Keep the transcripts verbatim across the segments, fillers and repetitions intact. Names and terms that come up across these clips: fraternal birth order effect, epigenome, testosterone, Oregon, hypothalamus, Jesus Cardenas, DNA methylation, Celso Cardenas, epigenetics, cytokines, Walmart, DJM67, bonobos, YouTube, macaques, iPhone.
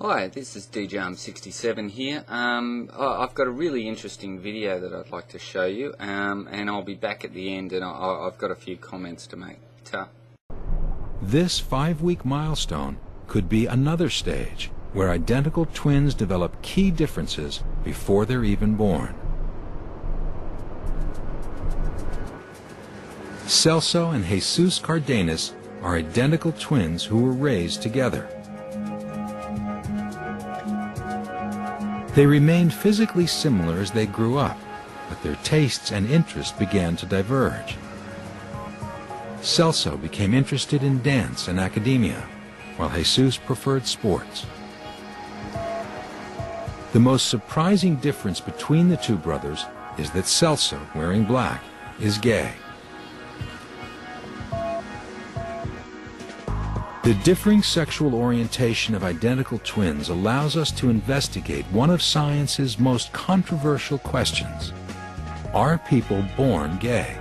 Hi, this is D J M sixty-seven here. Um, I've got a really interesting video that I'd like to show you, um, and I'll be back at the end, and I'll, I've got a few comments to make. Ta. This five-week milestone could be another stage where identical twins develop key differences before they're even born. Celso and Jesus Cardenas are identical twins who were raised together. They remained physically similar as they grew up, but their tastes and interests began to diverge. Celso became interested in dance and academia, while Jesus preferred sports. The most surprising difference between the two brothers is that Celso, wearing black, is gay. The differing sexual orientation of identical twins allows us to investigate one of science's most controversial questions. Are people born gay?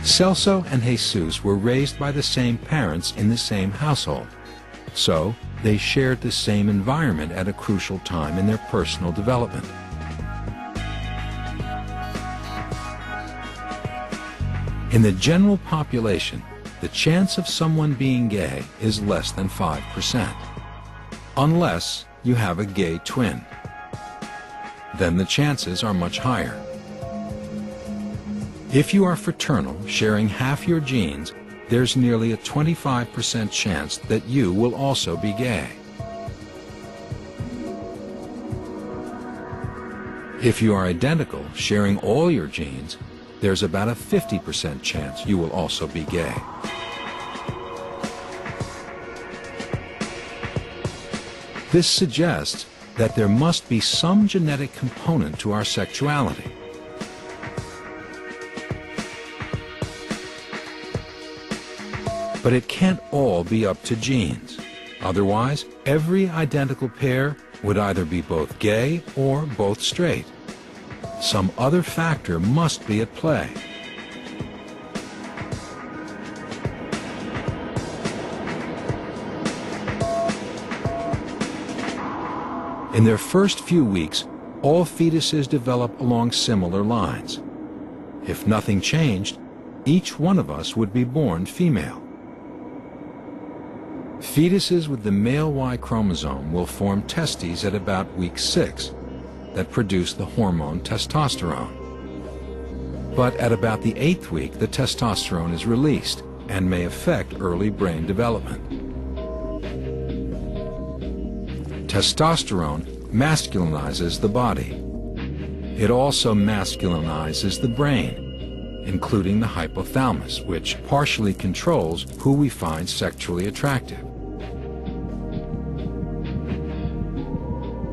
Celso and Jesus were raised by the same parents in the same household, so they shared the same environment at a crucial time in their personal development. In the general population, the chance of someone being gay is less than five percent, unless you have a gay twin. Then the chances are much higher. If you are fraternal, sharing half your genes, there's nearly a twenty-five percent chance that you will also be gay. If you are identical, sharing all your genes, there's about a fifty percent chance you will also be gay. This suggests that there must be some genetic component to our sexuality. But it can't all be up to genes. Otherwise, every identical pair would either be both gay or both straight. Some other factor must be at play. In their first few weeks, all fetuses develop along similar lines. If nothing changed, each one of us would be born female. Fetuses with the male Y chromosome will form testes at about week six. That produce the hormone testosterone. But at about the eighth week, the testosterone is released and may affect early brain development. Testosterone masculinizes the body. It also masculinizes the brain, including the hypothalamus, which partially controls who we find sexually attractive.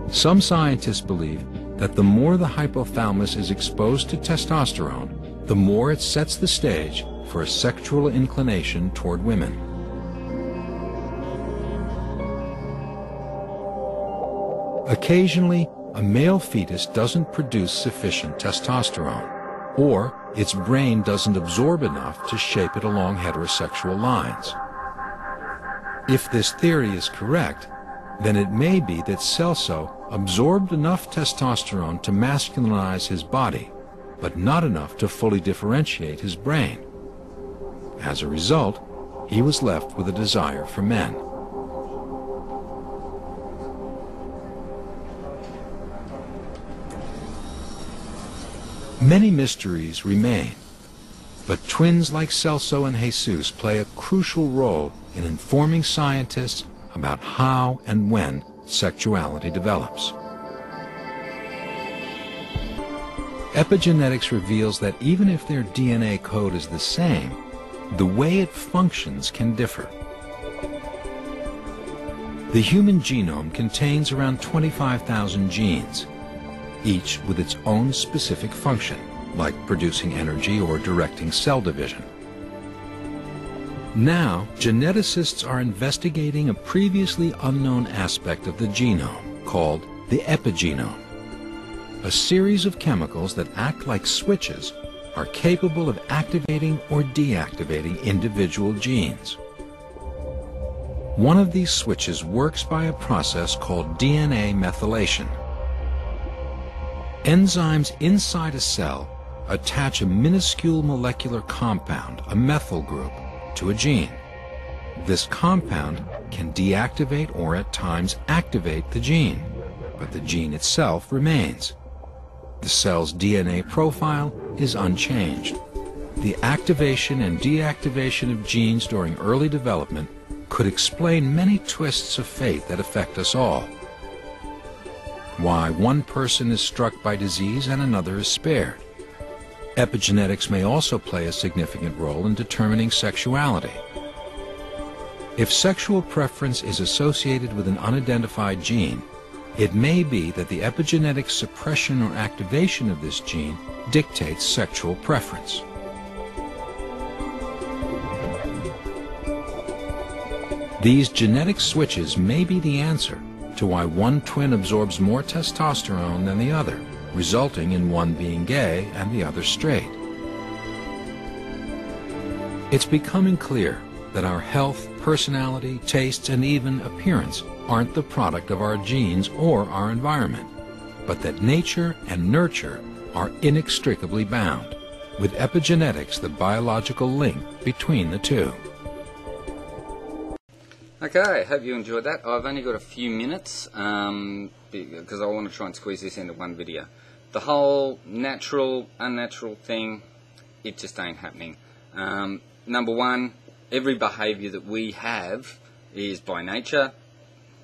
Some scientists believe that the more the hypothalamus is exposed to testosterone, the more it sets the stage for a sexual inclination toward women. Occasionally, a male fetus doesn't produce sufficient testosterone, or its brain doesn't absorb enough to shape it along heterosexual lines. If this theory is correct, then it may be that Celso absorbed enough testosterone to masculinize his body, but not enough to fully differentiate his brain. As a result, he was left with a desire for men. Many mysteries remain, but twins like Celso and Jesus play a crucial role in informing scientists about how and when sexuality develops. Epigenetics reveals that even if their D N A code is the same, the way it functions can differ. The human genome contains around twenty-five thousand genes, each with its own specific function, like producing energy or directing cell division. Now, geneticists are investigating a previously unknown aspect of the genome called the epigenome, a series of chemicals that act like switches are capable of activating or deactivating individual genes. One of these switches works by a process called D N A methylation. Enzymes inside a cell attach a minuscule molecular compound, a methyl group, to a gene. This compound can deactivate or at times activate the gene, but the gene itself remains. The cell's D N A profile is unchanged. The activation and deactivation of genes during early development could explain many twists of fate that affect us all. Why one person is struck by disease and another is spared. Epigenetics may also play a significant role in determining sexuality. If sexual preference is associated with an unidentified gene, it may be that the epigenetic suppression or activation of this gene dictates sexual preference. These genetic switches may be the answer to why one twin absorbs more testosterone than the other, resulting in one being gay and the other straight. It's becoming clear that our health, personality, tastes, and even appearance aren't the product of our genes or our environment, but that nature and nurture are inextricably bound, with epigenetics the biological link between the two. Okay, hope you enjoyed that. I've only got a few minutes um, because I want to try and squeeze this into one video. The whole natural, unnatural thing, it just ain't happening. Um, number one, every behaviour that we have is by nature,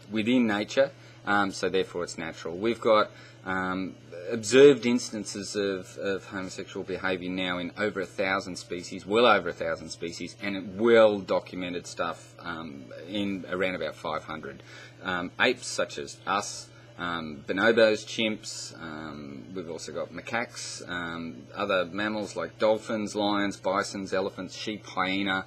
within nature, um, so therefore it's natural. We've got um, observed instances of, of homosexual behaviour now in over a thousand species, well over a thousand species, and well documented stuff um, in around about five hundred. Um, apes such as us, um, bonobos, chimps, um, we've also got macaques, um, other mammals like dolphins, lions, bisons, elephants, sheep, hyena,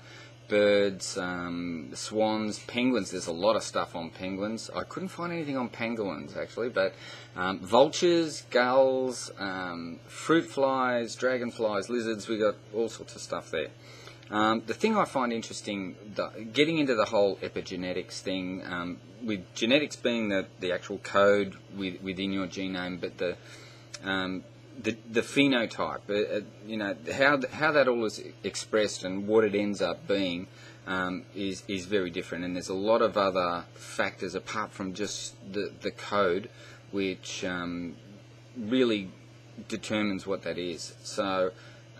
birds, um, swans, penguins. There's a lot of stuff on penguins. I couldn't find anything on pangolins actually, but um, vultures, gulls, um, fruit flies, dragonflies, lizards. We got all sorts of stuff there. Um, the thing I find interesting, the, getting into the whole epigenetics thing, um, with genetics being the, the actual code with, within your genome, but the um, The, the phenotype, uh, you know, how th how that all is expressed and what it ends up being um, is is very different. And there's a lot of other factors apart from just the the code, which um, really determines what that is. So,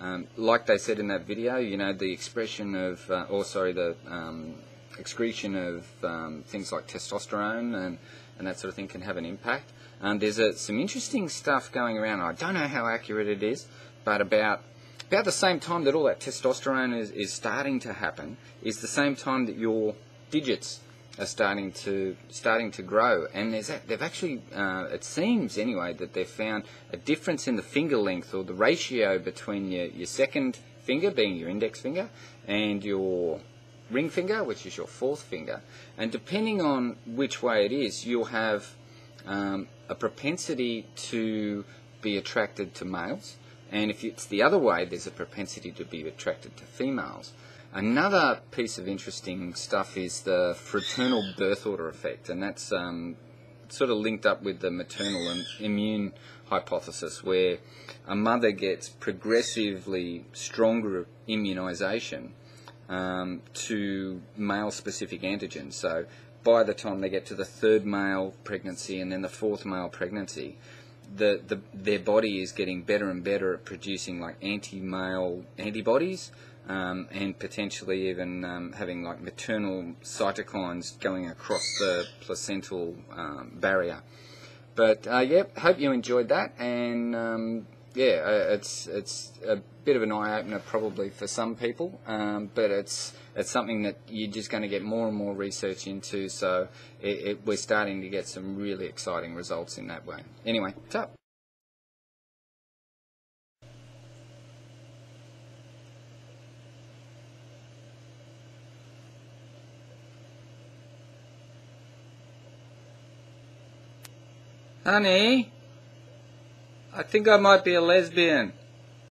um, like they said in that video, you know, the expression of, uh, or sorry, the um, excretion of um, things like testosterone and and that sort of thing can have an impact. Um, there's a, some interesting stuff going around. I don't know how accurate it is, but about about the same time that all that testosterone is, is starting to happen is the same time that your digits are starting to starting to grow. And there's a, they've actually, uh, it seems anyway, that they've found a difference in the finger length or the ratio between your, your second finger, being your index finger, and your ring finger, which is your fourth finger. And depending on which way it is, you'll have Um, a propensity to be attracted to males, and if it's the other way, there's a propensity to be attracted to females. Another piece of interesting stuff is the fraternal birth order effect, and that's um, sort of linked up with the maternal immune hypothesis, where a mother gets progressively stronger immunization um, to male-specific antigens. So by the time they get to the third male pregnancy and then the fourth male pregnancy, the, the their body is getting better and better at producing like anti-male antibodies, um, and potentially even um, having like maternal cytokines going across the placental um, barrier. But uh, yeah, hope you enjoyed that, and um, yeah, uh, it's it's a bit of an eye-opener probably for some people, um, but it's. It's something that you're just going to get more and more research into, so it, it, we're starting to get some really exciting results in that way. Anyway, what's up? Honey, I think I might be a lesbian.